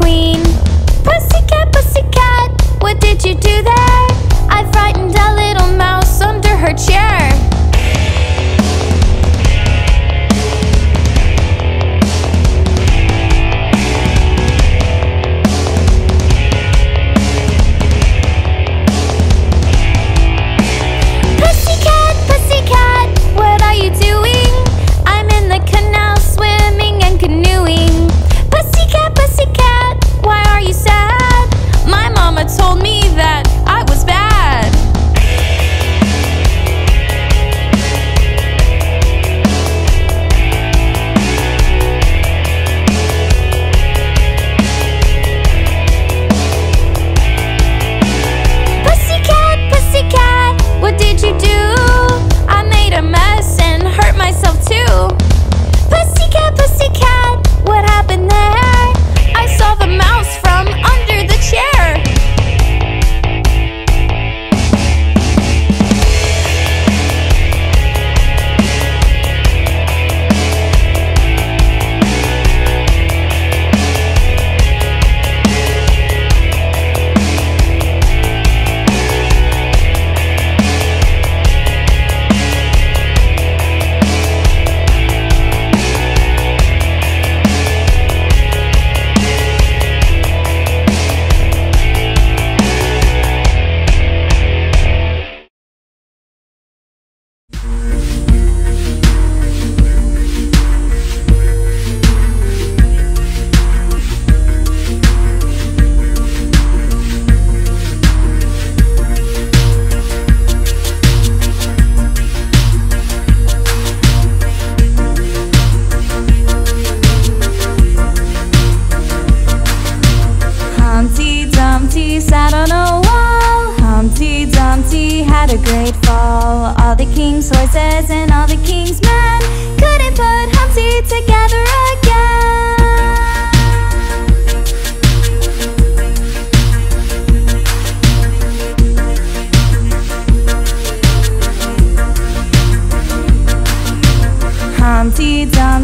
queen. Pussycat, pussycat, what did you do there? I frightened a little mouse under her chair.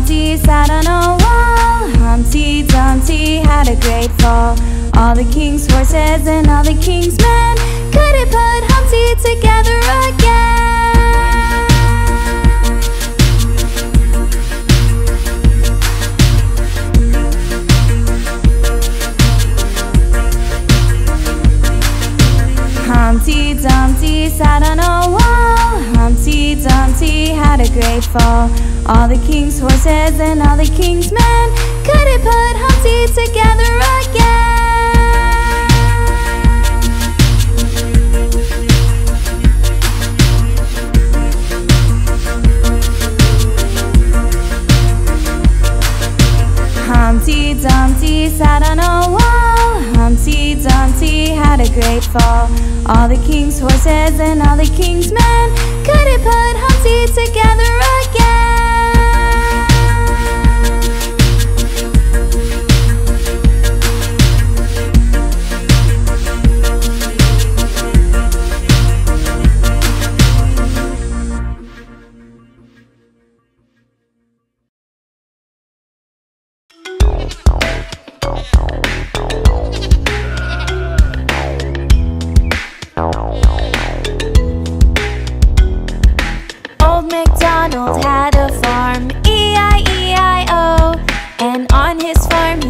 Humpty Dumpty sat on a wall. Humpty Dumpty had a great fall. All the king's horses and all the king's men couldn't put Humpty together again. Humpty Dumpty sat on a wall. Humpty Dumpty had a great fall. All the king's horses and all the king's men couldn't put Humpty together again. Humpty Dumpty sat on a wall. Humpty Dumpty had a great fall. All the king's horses and all the king's men couldn't put Humpty together again. E-I-E-I-O, and on his farm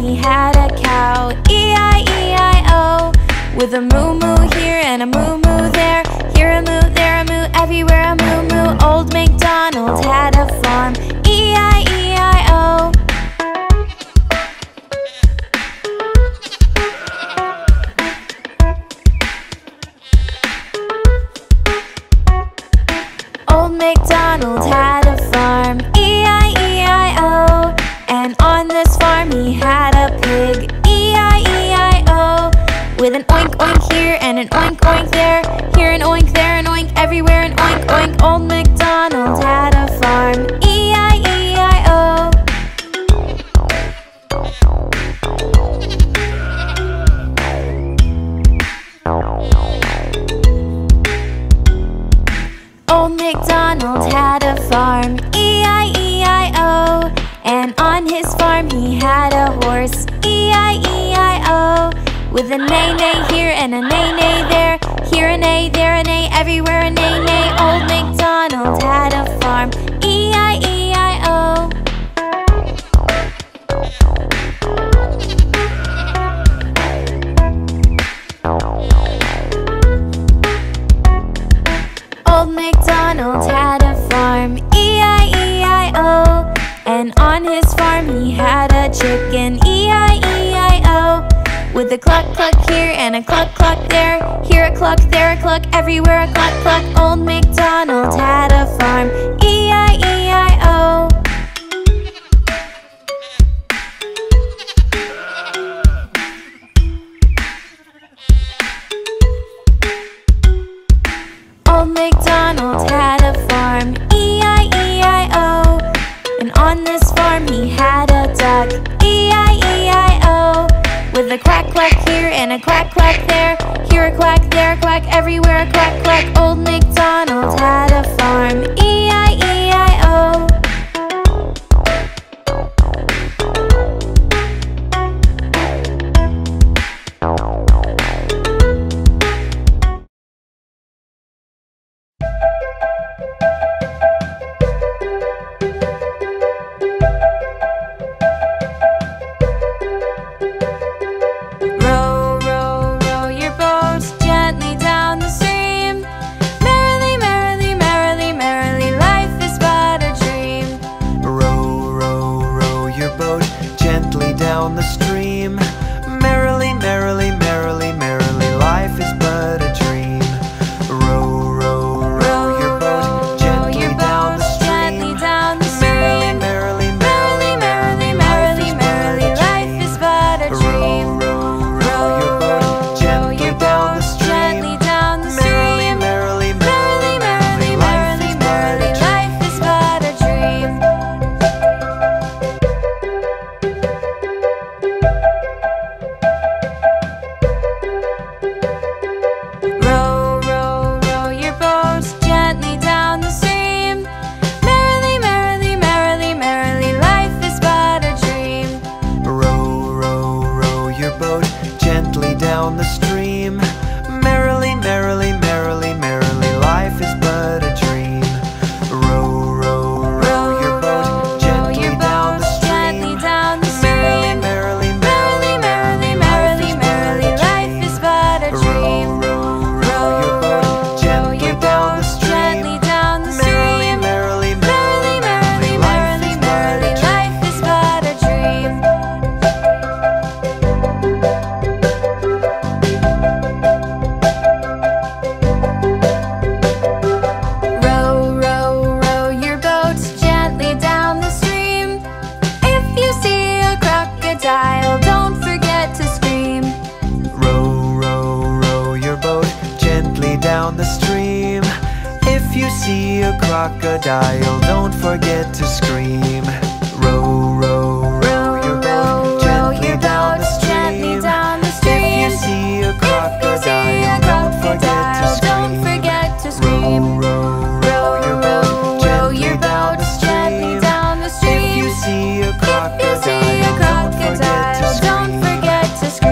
he had a horse. E-I-E-I-O. With an A-nay here and an A-nay there, here an A, there an A, everywhere an A-nay. Old MacDonald had a farm, E-I-E-I-O. Old MacDonald had a farm, E-I-E-I-O. And on his farm he had a chicken, E-I-E-I-O. With a cluck cluck here and a cluck cluck there, here a cluck, there a cluck, everywhere a cluck cluck. Old MacDonald had a farm, E-I-E-I-O. Old MacDonald had a farm, E-I-E-I-O. And on this farm he had a duck, E-I-E-I-O. With a quack quack here and a quack quack there, here a quack, there a quack, everywhere a quack quack. Old MacDonald had a farm, E-I-E-I-O. Crocodile, don't forget to scream. Row, row, row your boat gently down the stream. If you see a crocodile, don't forget to scream. Row, row your boat gently down the stream. If you see a crocodile, don't forget to scream.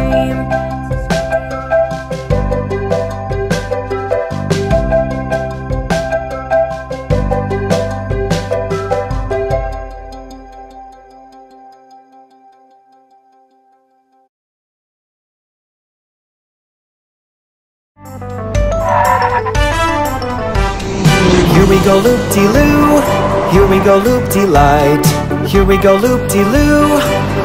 Loop-de-loo, here we go loop-de-light, here we go loop-de-loo,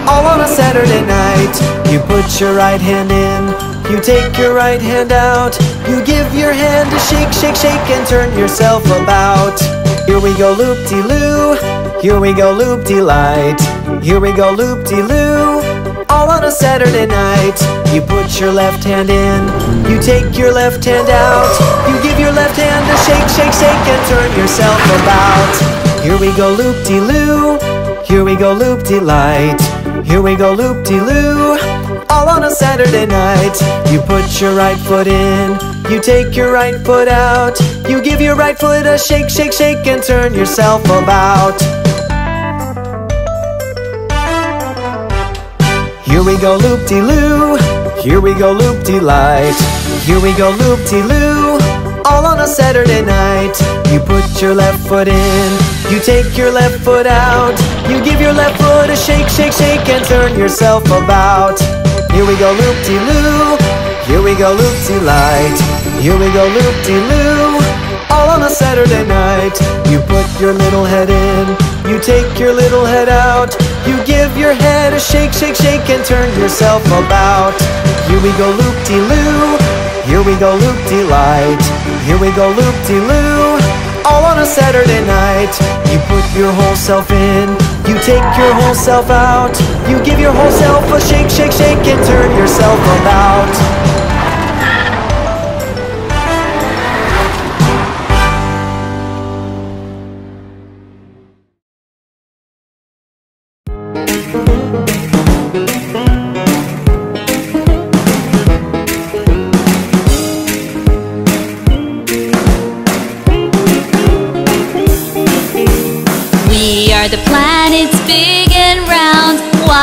all on a Saturday night. You put your right hand in, you take your right hand out, you give your hand a shake, shake, shake, and turn yourself about. Here we go loop-de-loo, here we go loop-de-light, here we go loop-de-loo, all on a Saturday night. You put your left hand in, you take your left hand out, you give your left hand a shake, shake, shake, and turn yourself about. Here we go loop-de-loo, here we go loop-de-light, here we go loop-de-loo, all on a Saturday night. You put your right foot in, you take your right foot out, you give your right foot a shake, shake, shake, and turn yourself about. Here we go loop-de-loo, Here we go loop-de-light, here we go loop-de-loo, all on a Saturday night. You put your left foot in, you take your left foot out, you give your left foot a shake, shake, shake, and turn yourself about. Here we go loop-de-loo, here we go loop-de-light, here we go loop-de-loo, all on a Saturday night. You put your little head in, you take your little head out, you give your head a shake, shake, shake, and turn yourself about. Here we go loop-de-loo, here we go loop-de-light, here we go loop-de-loo, all on a Saturday night. You put your whole self in, you take your whole self out, you give your whole self a shake, shake, shake, and turn yourself about.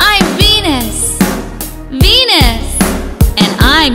I'm Venus, Venus. I'm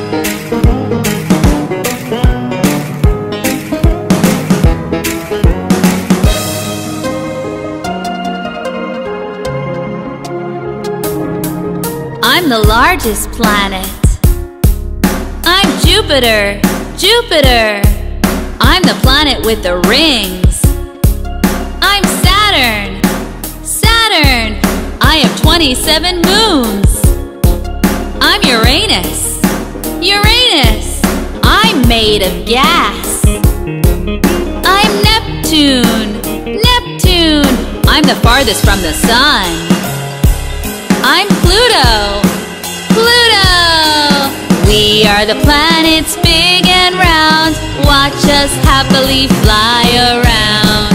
I'm the largest planet. I'm Jupiter, Jupiter. I'm the planet with the rings. I'm Saturn, Saturn. I have 27 moons. I'm Uranus, Uranus. I'm made of gas. I'm Neptune, Neptune. I'm the farthest from the sun. I'm Pluto, Pluto! We are the planets big and round. Watch us happily fly around.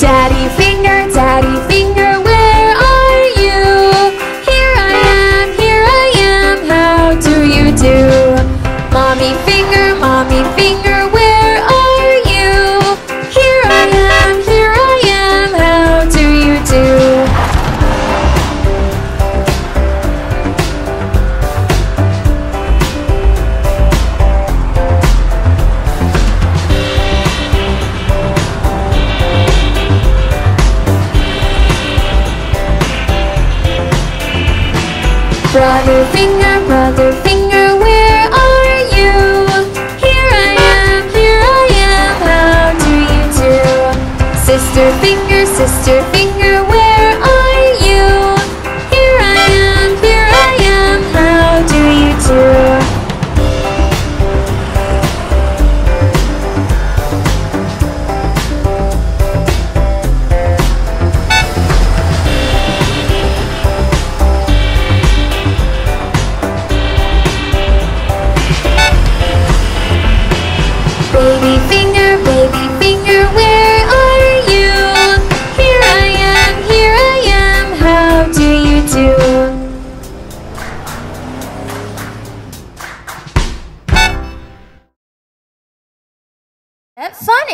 Daddy finger, where are you? Here I am, how do you do? Mommy finger, where are you? Here I am, how do you do? Brother finger, where are you? Here I am, how do you do? Sister finger, where are you? Here I am, how do you do?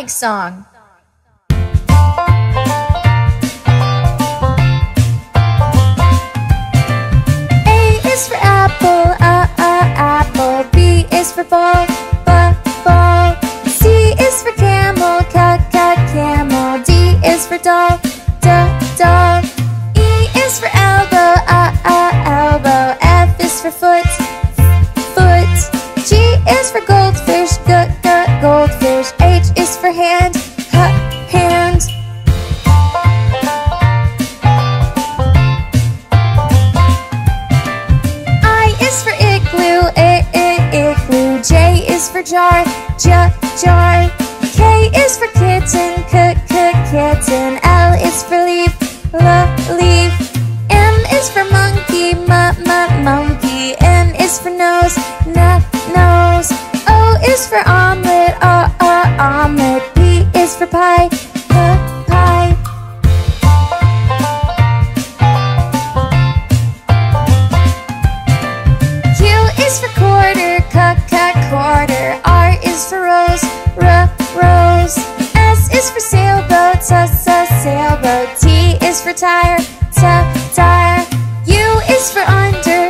Song. A is for apple, for jar, jar. K is for kitten, kitten. L is for leaf, leaf. M is for monkey, monkey. N is for nose, nose. O is for omelet, omelet. P is for pie, pie. Q is for quarter, quarter. R is for rose, rose. S is for sailboat, sailboat. T is for tire, tire. U is for under,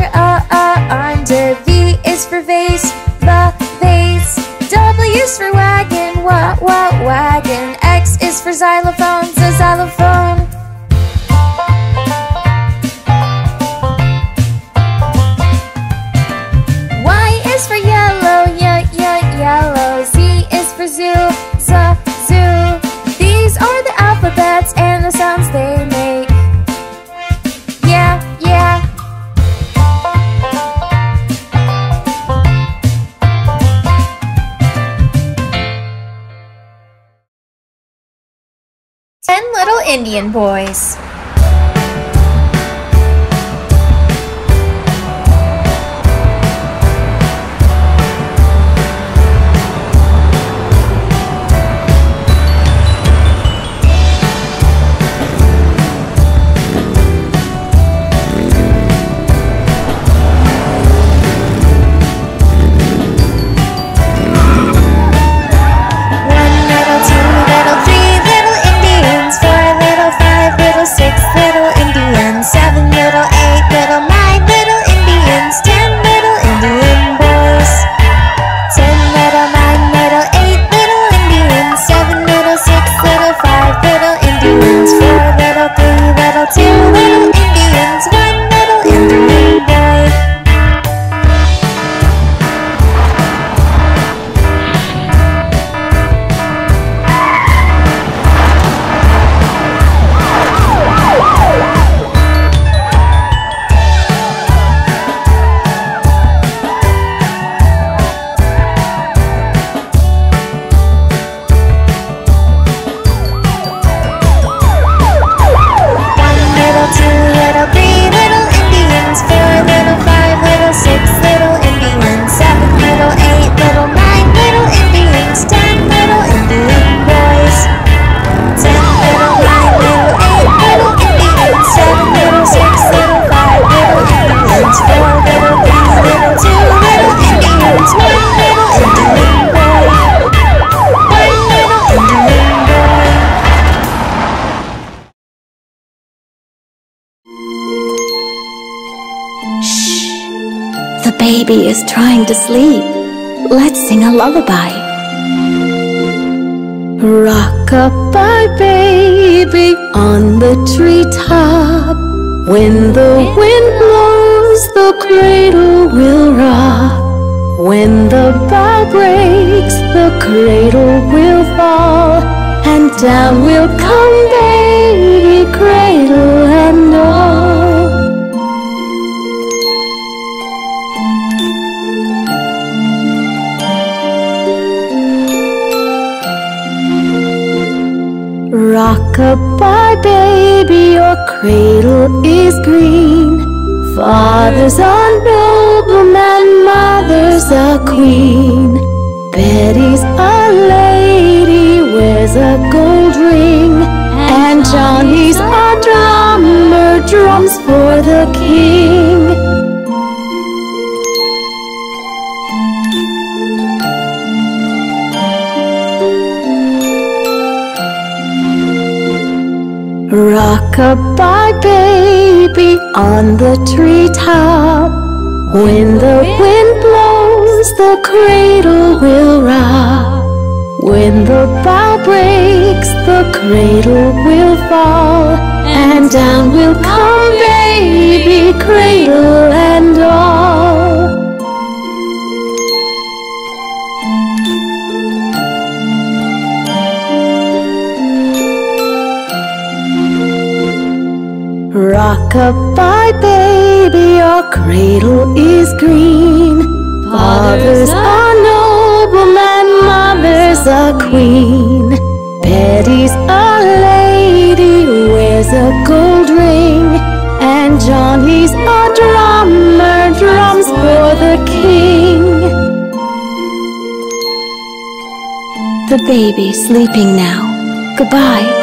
under. V is for vase, vase. W is for wagon, wagon. X is for xylophone, xylophone. Y is for yellow, yellow. Z is for zoo, zoo. These are the alphabets and the sounds they make. Little Indian boys. Baby is trying to sleep. Let's sing a lullaby. Rock-a-bye, baby, on the treetop. When the wind blows, the cradle will rock. When the bough breaks, the cradle will fall. And down will come baby, cradle and all. Rock-a-bye, baby, your cradle is green. Father's a nobleman, mother's a queen. Betty's a lady, wears a gold ring. And Johnny's a drummer, drums for the king. Rock-a-bye, baby, on the treetop. When the wind blows, the cradle will rock. When the bough breaks, the cradle will fall. And down will come baby, cradle and all. Rock-a-bye, baby, your cradle is green. Father's a noble a queen. Betty's a lady, wears a gold ring, and Johnny's a drummer, drums for the king. The baby's sleeping now. Goodbye.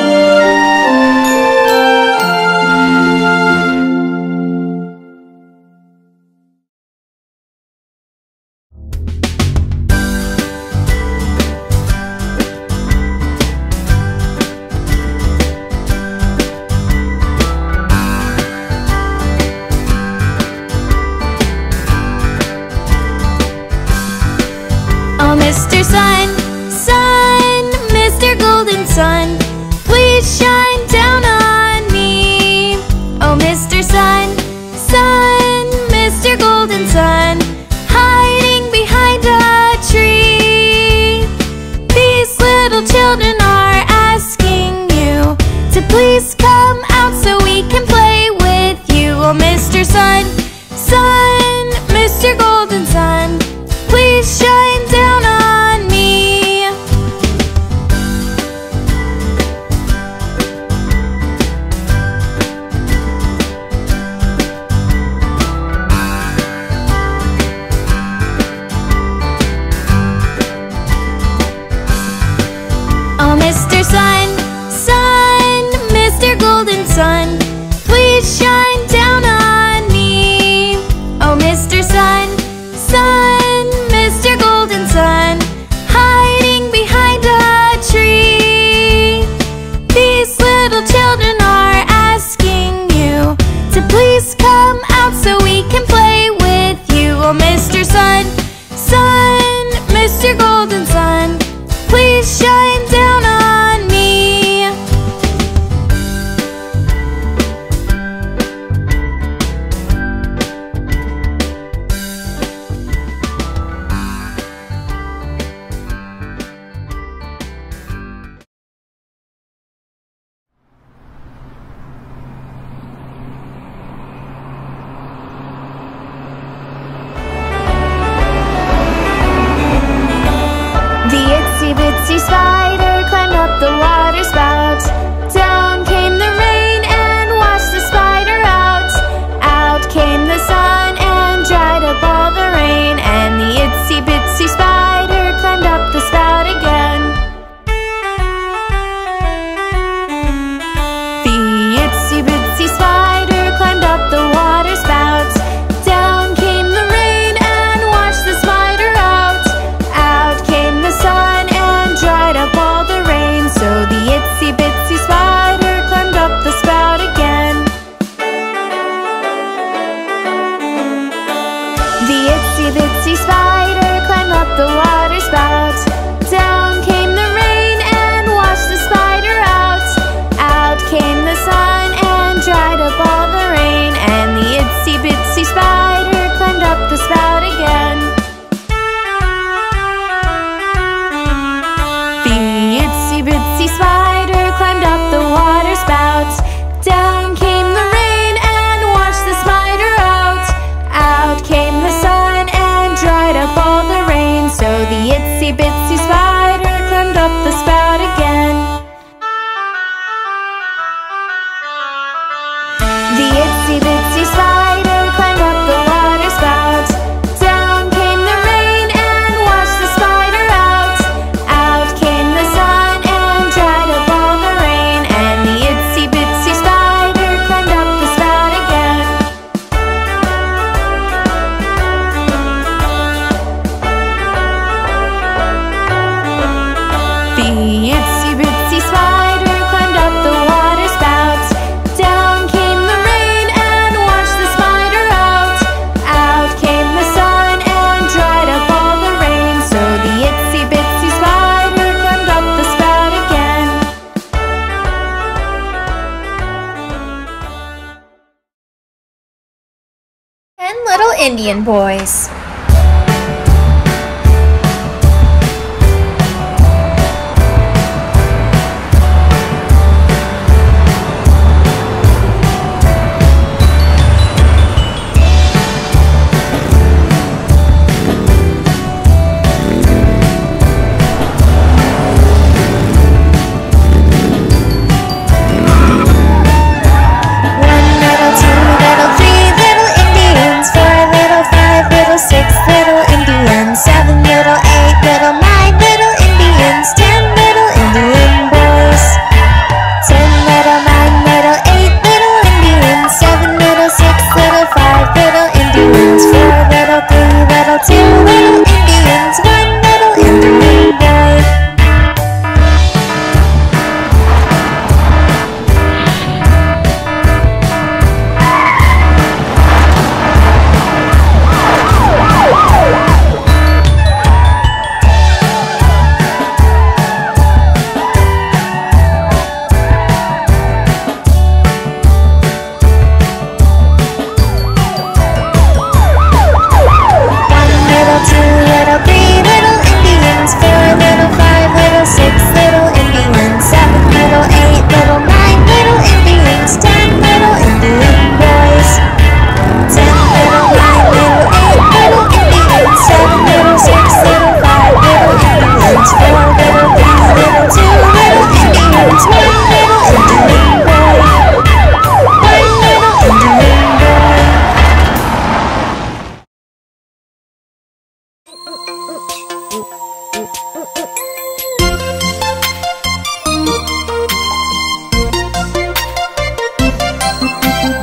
Mr. Sun, Sun, Mr. Golden Sun, please shine down on me. Oh, Mr. Sun, Sun, Mr. Golden Sun, hiding behind a tree. These little children are asking you to please come out so we can play with you. Oh, Mr. Sun, Sun, Mr. Golden Sun, please shine down on me. Mr. Sun, Sun, Mr. Golden Sun, please shine down on me. Oh, Mr. Sun, Sun, Mr. Golden Sun, hiding behind a tree. These little children are asking you to please come out so we can play with you. Oh, Mr. Sun, Sun, Mr. Golden Sun, please shine down on me. Indian boys.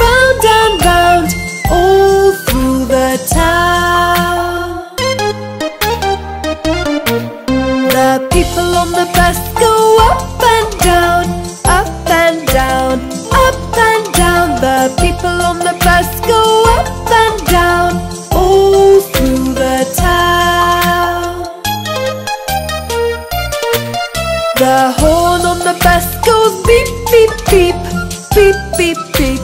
round and round, all through the town. The people on the bus go up and down, up and down, up and down. The people on the bus go up and down, all through the town. The horn on the bus goes beep, beep, beep, beep, beep, beep,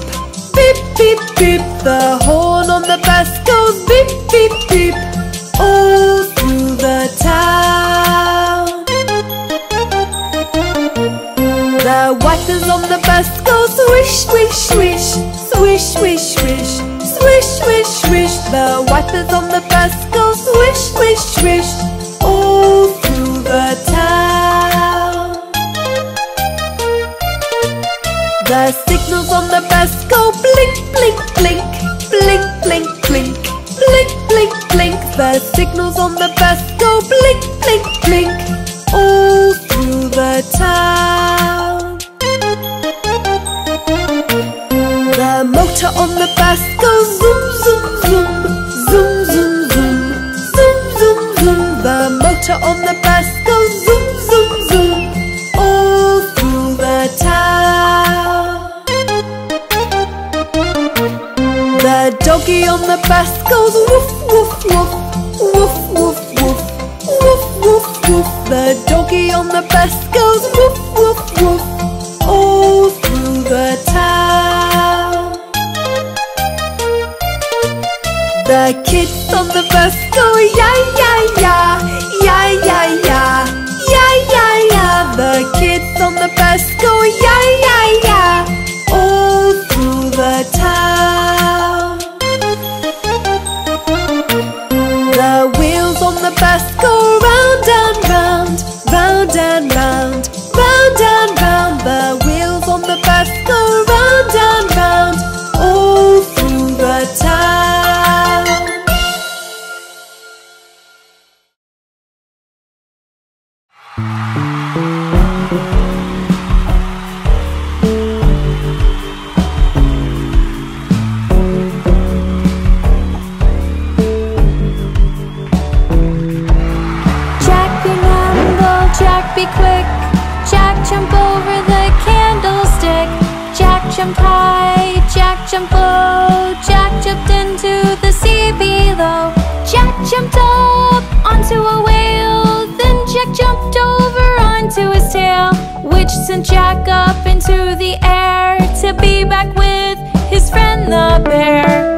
beep, beep, beep. The horn on the bus goes beep, beep, beep, all through the town. The wipers on the bus go swish, swish, swish, swish, swish, swish, swish, swish, swish. The wipers on the bus go swish, swish, swish, all through the town. The signals on the bus go blink, blink, blink, blink, blink, blink, blink, blink, blink. The signals on the bus go blink, blink, blink, all through the town. The motor on the bus goes zoom, zoom, zoom, zoom, zoom, zoom, zoom, zoom, zoom. The motor on the bus goes zoom, zoom, zoom, all through the town. The doggy on the bus goes woof, woof, woof, woof, woof, woof, woof, woof, woof. The doggy on the bus goes woof, woof, woof, all through the town. The kids on the bus go ya ya ya, ya ya ya, ya ya ya. The kids on the bus go ya ya ya, all through the town. The wheels on the bus go round and round, round and round, round and round. The wheels on the bus go round and round, all through the town. Jump high, Jack jumped low, Jack jumped into the sea below. Jack jumped up onto a whale, then Jack jumped over onto his tail, which sent Jack up into the air to be back with his friend the bear.